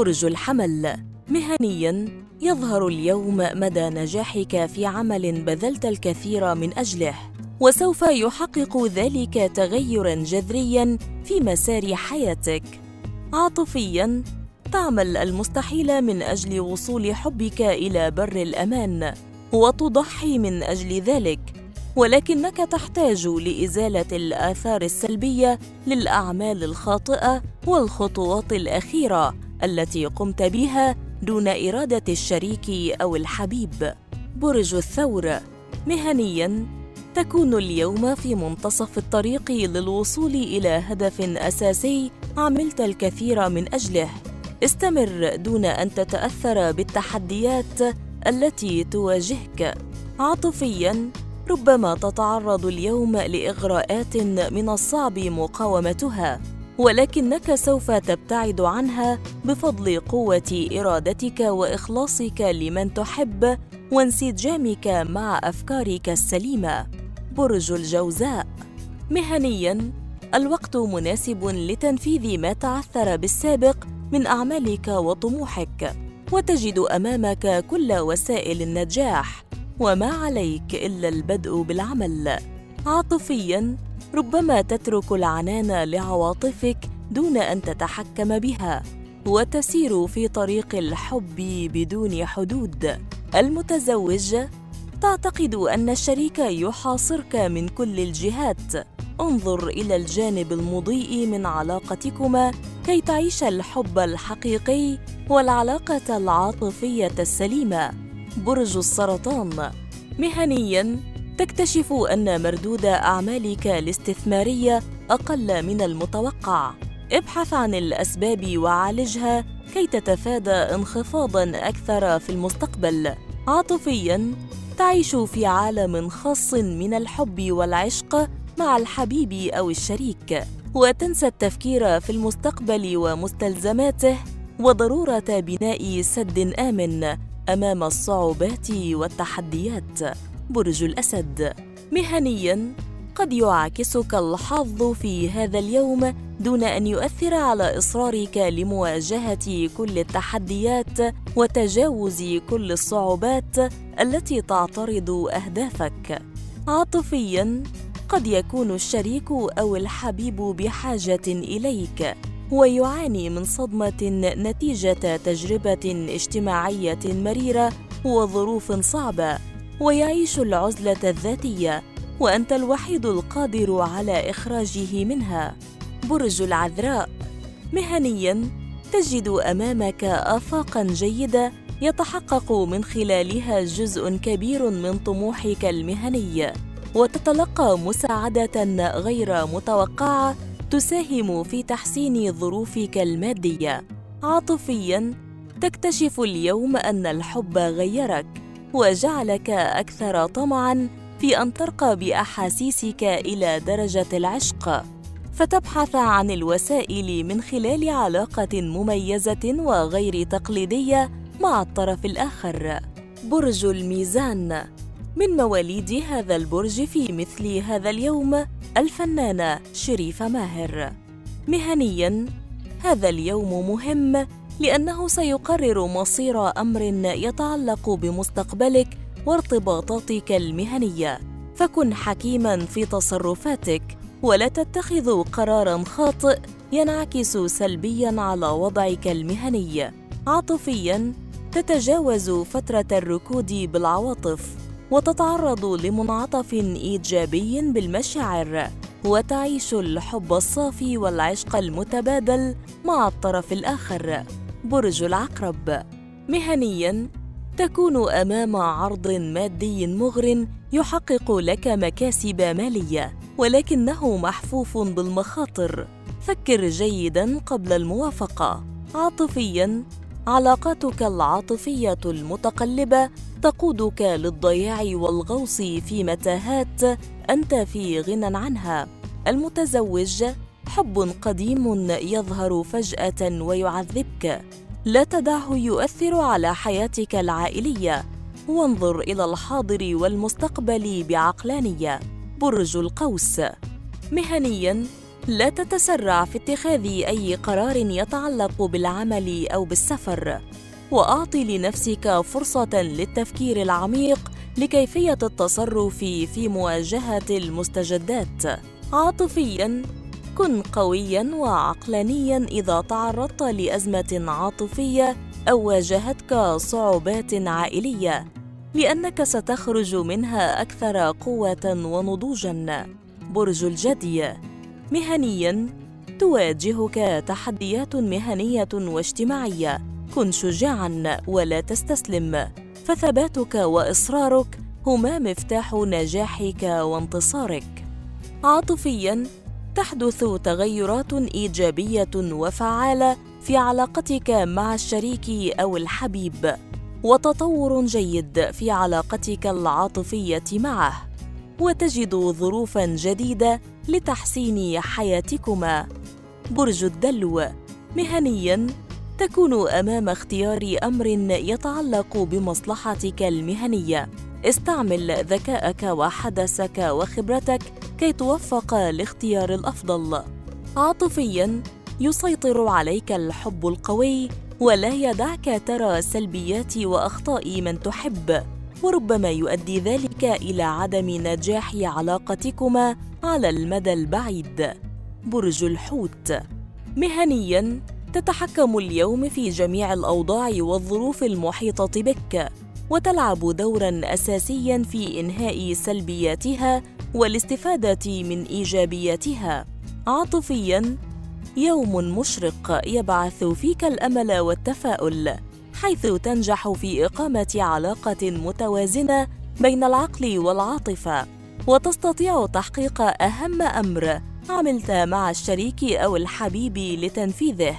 برج الحمل. مهنياً، يظهر اليوم مدى نجاحك في عمل بذلت الكثير من أجله، وسوف يحقق ذلك تغيراً جذرياً في مسار حياتك. عاطفياً، تعمل المستحيل من أجل وصول حبك إلى بر الأمان، وتضحي من أجل ذلك، ولكنك تحتاج لإزالة الآثار السلبية للأعمال الخاطئة والخطوات الأخيرة التي قمت بها دون إرادة الشريك أو الحبيب. برج الثور. مهنياً، تكون اليوم في منتصف الطريق للوصول إلى هدف أساسي عملت الكثير من أجله. استمر دون أن تتأثر بالتحديات التي تواجهك. عاطفياً، ربما تتعرض اليوم لإغراءات من الصعب مقاومتها، ولكنك سوف تبتعد عنها بفضل قوة إرادتك وإخلاصك لمن تحب وانسجامك مع أفكارك السليمة. برج الجوزاء. مهنياً، الوقت مناسب لتنفيذ ما تعثر بالسابق من أعمالك وطموحك، وتجد أمامك كل وسائل النجاح، وما عليك إلا البدء بالعمل. عاطفياً، ربما تترك العنان لعواطفك دون أن تتحكم بها، وتسير في طريق الحب بدون حدود. المتزوج، تعتقد أن الشريك يحاصرك من كل الجهات. انظر إلى الجانب المضيء من علاقتكما كي تعيش الحب الحقيقي والعلاقة العاطفية السليمة. برج السرطان. مهنياً، تكتشف أن مردود أعمالك الاستثمارية أقل من المتوقع. ابحث عن الأسباب وعالجها كي تتفادى انخفاضاً أكثر في المستقبل. عاطفياً، تعيش في عالم خاص من الحب والعشق مع الحبيب أو الشريك، وتنسى التفكير في المستقبل ومستلزماته وضرورة بناء سد آمن أمام الصعوبات والتحديات. برج الأسد. مهنياً، قد يعاكسك الحظ في هذا اليوم دون أن يؤثر على إصرارك لمواجهة كل التحديات وتجاوز كل الصعوبات التي تعترض أهدافك. عاطفياً، قد يكون الشريك أو الحبيب بحاجة إليك، ويعاني من صدمة نتيجة تجربة اجتماعية مريرة وظروف صعبة، ويعيش العزلة الذاتية، وأنت الوحيد القادر على إخراجه منها. برج العذراء. مهنياً، تجد أمامك آفاقاً جيدة يتحقق من خلالها جزء كبير من طموحك المهني، وتتلقى مساعدة غير متوقعة تساهم في تحسين ظروفك المادية. عاطفياً، تكتشف اليوم أن الحب غيرك وجعلك أكثر طمعاً في أن ترقى بأحاسيسك إلى درجة العشق، فتبحث عن الوسائل من خلال علاقة مميزة وغير تقليدية مع الطرف الآخر. برج الميزان. من مواليد هذا البرج في مثل هذا اليوم الفنانة شريفة ماهر. مهنياً، هذا اليوم مهم لأنه سيقرر مصير أمر يتعلق بمستقبلك وارتباطاتك المهنية، فكن حكيماً في تصرفاتك، ولا تتخذ قراراً خاطئ ينعكس سلبياً على وضعك المهني. عاطفياً، تتجاوز فترة الركود بالعواطف، وتتعرض لمنعطف إيجابي بالمشاعر، وتعيش الحب الصافي والعشق المتبادل مع الطرف الآخر. برج العقرب. مهنياً، تكون أمام عرض مادي مغر يحقق لك مكاسب مالية، ولكنه محفوف بالمخاطر، فكر جيداً قبل الموافقة. عاطفياً، علاقاتك العاطفية المتقلبة تقودك للضياع والغوص في متاهات أنت في غنى عنها. المتزوج، حب قديم يظهر فجأة ويعذبك، لا تدعه يؤثر على حياتك العائلية، وانظر إلى الحاضر والمستقبل بعقلانية. برج القوس. مهنياً، لا تتسرع في اتخاذ أي قرار يتعلق بالعمل أو بالسفر، وأعطي لنفسك فرصة للتفكير العميق لكيفية التصرف في مواجهة المستجدات. عاطفياً، كن قوياً وعقلانياً إذا تعرضت لأزمة عاطفية أو واجهتك صعوبات عائلية، لأنك ستخرج منها أكثر قوة ونضوجاً. برج الجدي. مهنياً، تواجهك تحديات مهنية واجتماعية، كن شجاعاً ولا تستسلم، فثباتك وإصرارك هما مفتاح نجاحك وانتصارك. عاطفياً، تحدث تغيرات إيجابية وفعالة في علاقتك مع الشريك أو الحبيب، وتطور جيد في علاقتك العاطفية معه، وتجد ظروفاً جديدة لتحسين حياتكما. برج الدلو. مهنياً، تكون أمام اختيار أمر يتعلق بمصلحتك المهنية، استعمل ذكاءك وحدسك وخبرتك كي توفق لاختيار الأفضل. عاطفياً، يسيطر عليك الحب القوي ولا يدعك ترى سلبيات وأخطاء من تحب، وربما يؤدي ذلك إلى عدم نجاح علاقتكما على المدى البعيد. برج الحوت. مهنياً، تتحكم اليوم في جميع الأوضاع والظروف المحيطة بك، وتلعب دوراً أساسياً في إنهاء سلبياتها والاستفادة من إيجابياتها. عاطفياً، يوم مشرق يبعث فيك الأمل والتفاؤل، حيث تنجح في إقامة علاقة متوازنة بين العقل والعاطفة، وتستطيع تحقيق أهم أمر عملت مع الشريك أو الحبيب لتنفيذه.